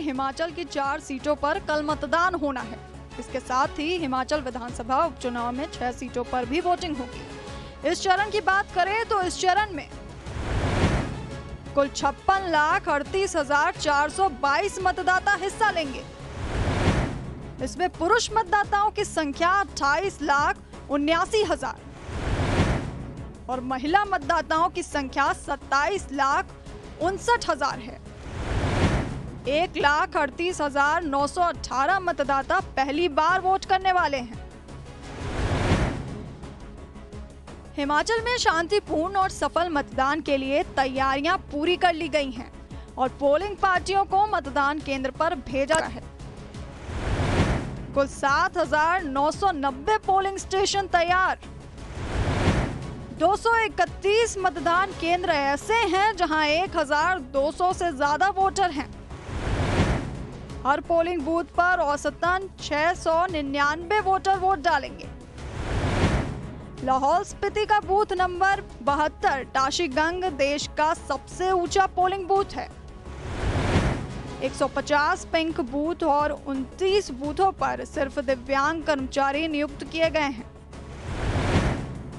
में हिमाचल की 4 सीटों पर कल मतदान होना है। इसके साथ ही हिमाचल विधानसभा उपचुनाव में 6 सीटों पर भी वोटिंग होगी। इस चरण की बात करें तो इस चरण में कुल 56,38,422 मतदाता हिस्सा लेंगे। इसमें पुरुष मतदाताओं की संख्या 28,79,000 और महिला मतदाताओं की संख्या 27,59,000 है। 1,38,918 मतदाता पहली बार वोट करने वाले हैं। हिमाचल में शांतिपूर्ण और सफल मतदान के लिए तैयारियां पूरी कर ली गई हैं और पोलिंग पार्टियों को मतदान केंद्र पर भेजा है। कुल 7,990 पोलिंग स्टेशन तैयार, 231 मतदान केंद्र ऐसे हैं जहां 1,200 से ज्यादा वोटर हैं। हर पोलिंग बूथ पर औसतन 699 वोटर वोट डालेंगे। लाहौल स्पीति का बूथ नंबर 72 तैशीगंग देश का सबसे ऊंचा पोलिंग बूथ है। 150 पिंक बूथ और 29 बूथों पर सिर्फ दिव्यांग कर्मचारी नियुक्त किए गए हैं।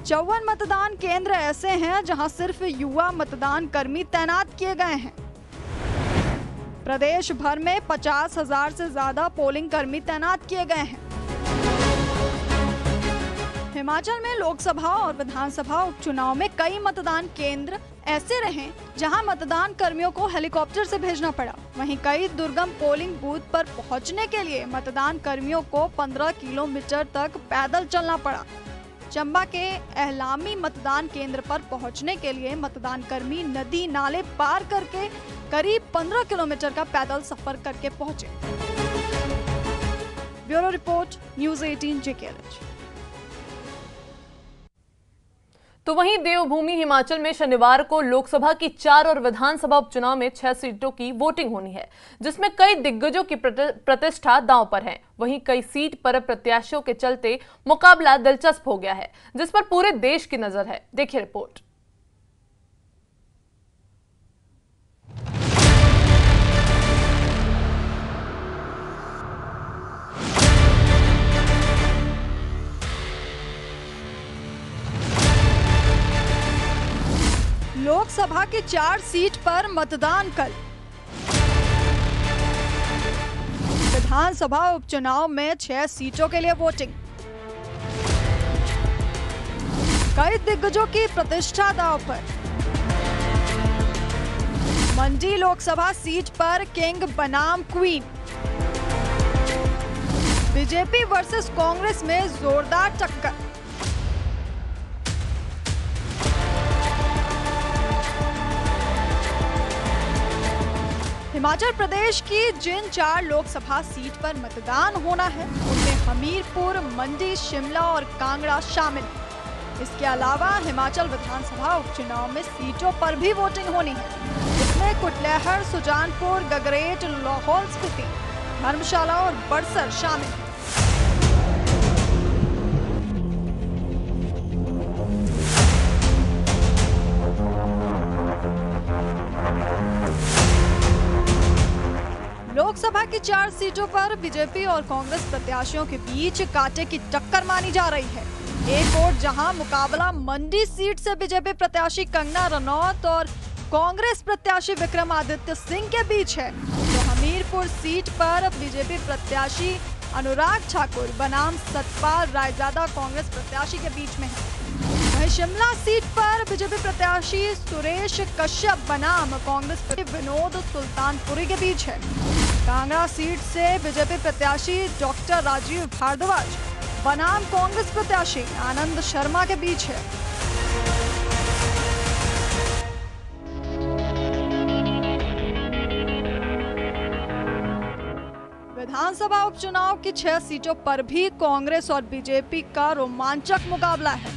54 मतदान केंद्र ऐसे हैं जहां सिर्फ युवा मतदान कर्मी तैनात किए गए हैं। प्रदेश भर में 50,000 से ज्यादा पोलिंग कर्मी तैनात किए गए हैं। हिमाचल में लोकसभा और विधानसभा उपचुनाव में कई मतदान केंद्र ऐसे रहे जहां मतदान कर्मियों को हेलीकॉप्टर से भेजना पड़ा। वहीं कई दुर्गम पोलिंग बूथ पर पहुंचने के लिए मतदान कर्मियों को 15 किलोमीटर तक पैदल चलना पड़ा। चंबा के एहलामी मतदान केंद्र पर पहुंचने के लिए मतदान कर्मी नदी नाले पार करके करीब 15 किलोमीटर का पैदल सफर करके पहुंचे। Bureau report news 18 JKLH. तो वहीं देवभूमि हिमाचल में शनिवार को लोकसभा की 4 और विधानसभा उपचुनाव में 6 सीटों की वोटिंग होनी है, जिसमें कई दिग्गजों की प्रतिष्ठा दांव पर है। वहीं कई सीट पर प्रत्याशियों के चलते मुकाबला दिलचस्प हो गया है, जिस पर पूरे देश की नजर है। देखिए रिपोर्ट। लोकसभा की 4 सीट पर मतदान कल, विधानसभा उपचुनाव में 6 सीटों के लिए वोटिंग। कई दिग्गजों की प्रतिष्ठा दांव पर। मंडी लोकसभा सीट पर किंग बनाम क्वीन, बीजेपी वर्सेस कांग्रेस में जोरदार टक्कर। हिमाचल प्रदेश की जिन 4 लोकसभा सीट पर मतदान होना है, उनमें हमीरपुर, मंडी, शिमला और कांगड़ा शामिल है। इसके अलावा हिमाचल विधानसभा उपचुनाव में सीटों पर भी वोटिंग होनी है। इसमें कुटलैहड़, सुजानपुर, गगरेट, लाहौल स्पीति, धर्मशाला और बड़सर शामिल है। लोकसभा की 4 सीटों पर बीजेपी और कांग्रेस प्रत्याशियों के बीच कांटे की टक्कर मानी जा रही है। एक ओर जहां मुकाबला मंडी सीट से बीजेपी प्रत्याशी कंगना रनौत और कांग्रेस प्रत्याशी विक्रमादित्य सिंह के बीच है, तो हमीरपुर सीट पर बीजेपी प्रत्याशी अनुराग ठाकुर बनाम सतपाल रायजादा कांग्रेस प्रत्याशी के बीच में है। वहीं शिमला सीट पर बीजेपी प्रत्याशी सुरेश कश्यप बनाम कांग्रेस प्रत्याशी विनोद सुल्तानपुरी के बीच है। कांगड़ा सीट से बीजेपी प्रत्याशी डॉक्टर राजीव भारद्वाज बनाम कांग्रेस प्रत्याशी आनंद शर्मा के बीच है। विधानसभा उपचुनाव की 6 सीटों पर भी कांग्रेस और बीजेपी का रोमांचक मुकाबला है।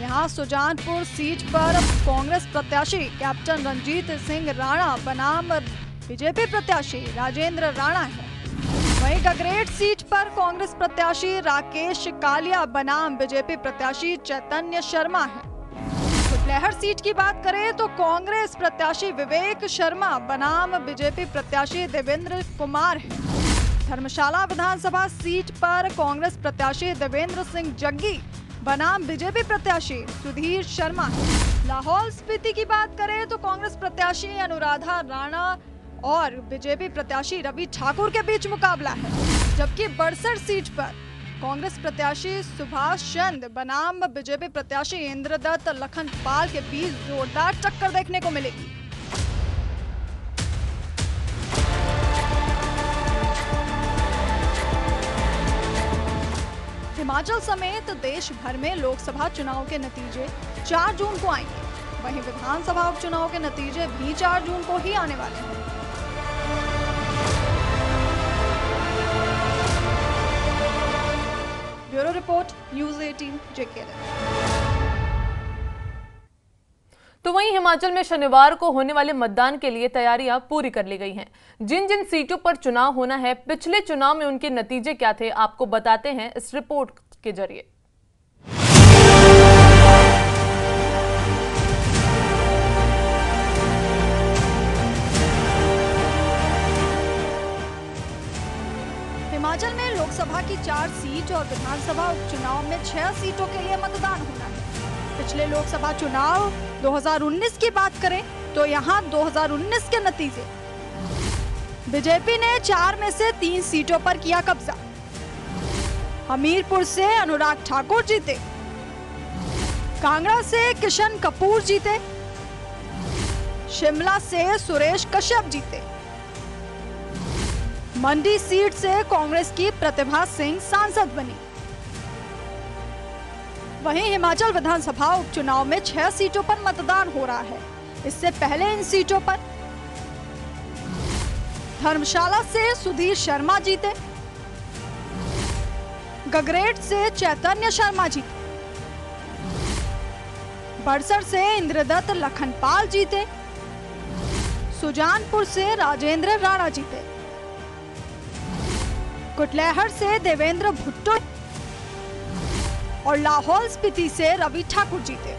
यहां सुजानपुर सीट पर कांग्रेस प्रत्याशी कैप्टन रंजीत सिंह राणा बनाम बीजेपी प्रत्याशी राजेंद्र राणा है। वहीं गगरेट सीट पर कांग्रेस प्रत्याशी राकेश कालिया बनाम बीजेपी प्रत्याशी चैतन्य शर्मा है। शहर सीट की बात करें तो कांग्रेस प्रत्याशी विवेक शर्मा बनाम बीजेपी प्रत्याशी देवेंद्र कुमार है। धर्मशाला विधानसभा सीट पर कांग्रेस प्रत्याशी देवेंद्र सिंह जग्गी बनाम बीजेपी प्रत्याशी सुधीर शर्मा है। लाहौल स्पीति की बात करें तो कांग्रेस प्रत्याशी अनुराधा राणा और बीजेपी प्रत्याशी रवि ठाकुर के बीच मुकाबला है, जबकि बड़सर सीट पर कांग्रेस प्रत्याशी सुभाष चंद बनाम बीजेपी प्रत्याशी इंद्रदत्त लखनपाल के बीच जोरदार टक्कर देखने को मिलेगी। हिमाचल समेत देश भर में लोकसभा चुनाव के नतीजे 4 जून को आएंगे, वहीं विधानसभा उपचुनाव के नतीजे भी 4 जून को ही आने वाले हैं। Bureau report news 18 JK. तो वहीं हिमाचल में शनिवार को होने वाले मतदान के लिए तैयारियां पूरी कर ली गई हैं। जिन जिन सीटों पर चुनाव होना है, पिछले चुनाव में उनके नतीजे क्या थे, आपको बताते हैं इस रिपोर्ट के जरिए। हिमाचल में लोकसभा की 4 सीट और विधानसभा उपचुनाव में 6 सीटों के लिए मतदान होना है। पिछले लोकसभा चुनाव 2019 की बात करें तो यहां 2019 के नतीजे, बीजेपी ने 4 में से 3 सीटों पर किया कब्जा। हमीरपुर से अनुराग ठाकुर जीते, कांगड़ा से किशन कपूर जीते, शिमला से सुरेश कश्यप जीते, मंडी सीट से कांग्रेस की प्रतिभा सिंह सांसद बनी। वहीं हिमाचल विधानसभा उपचुनाव में 6 सीटों पर मतदान हो रहा है। इससे पहले इन सीटों पर धर्मशाला से सुधीर शर्मा जीते, गगरेट से चैतन्य शर्मा जीते, बड़सर से इंद्रदत्त लखनपाल जीते, सुजानपुर से राजेंद्र राणा जीते, कुटलैहड़ से देवेंद्र भुट्टो और लाहौल स्पीति से रवि ठाकुर जीते।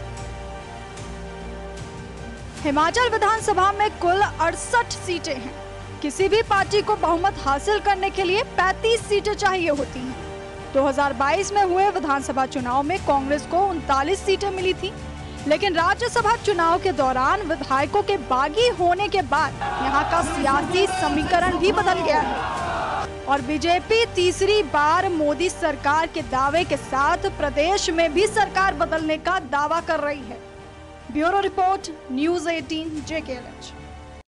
हिमाचल विधानसभा में कुल 68 सीटें हैं। किसी भी पार्टी को बहुमत हासिल करने के लिए 35 सीटें चाहिए होती हैं। 2022 में हुए विधानसभा चुनाव में कांग्रेस को 39 सीटें मिली थी, लेकिन राज्यसभा चुनाव के दौरान विधायकों के बागी होने के बाद यहाँ का सियासी समीकरण भी बदल गया है और बीजेपी तीसरी बार मोदी सरकार के दावे के साथ प्रदेश में भी सरकार बदलने का दावा कर रही है। Bureau report news 18 JKLH.